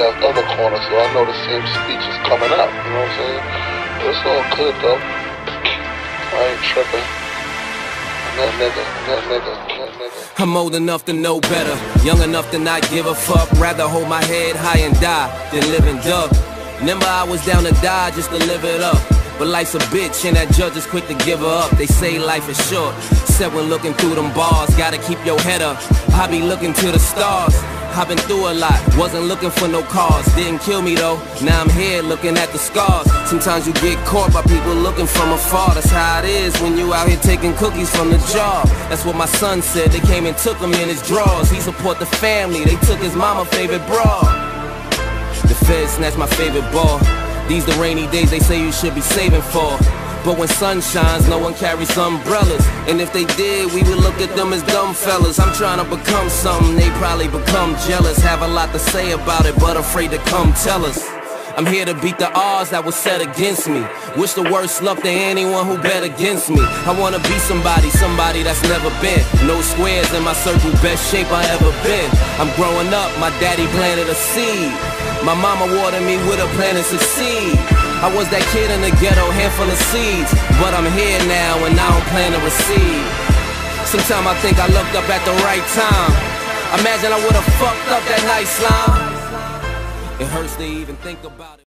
that other corner, so I know the same speech is coming out, you know what I'm saying? But it's all good though. I ain't tripping. That nigga. I'm old enough to know better, young enough to not give a fuck. Rather hold my head high and die than live and duck. Remember I was down to die just to live it up. But life's a bitch and that judge is quick to give her up. They say life is short, said when looking through them bars. Gotta keep your head up, I be looking to the stars. I've been through a lot, wasn't looking for no cars. Didn't kill me though, now I'm here looking at the scars. Sometimes you get caught by people looking from afar. That's how it is when you out here taking cookies from the jar. That's what my son said, they came and took him in his drawers. He support the family, they took his mama favorite bra. The feds snatched my favorite ball. These the rainy days they say you should be saving for. But when sun shines, no one carries umbrellas. And if they did, we would look at them as dumb fellas. I'm trying to become something, they probably become jealous. Have a lot to say about it, but afraid to come tell us. I'm here to beat the odds that was set against me. Wish the worst luck to anyone who bet against me. I wanna be somebody, somebody that's never been. No squares in my circle, best shape I ever been. I'm growing up, my daddy planted a seed. My mama watered me with a plan to succeed. I was that kid in the ghetto, handful of seeds. But I'm here now and I don't plan to recede. Sometimes I think I looked up at the right time. Imagine I would've fucked up that night, slime. It hurts to even think about it.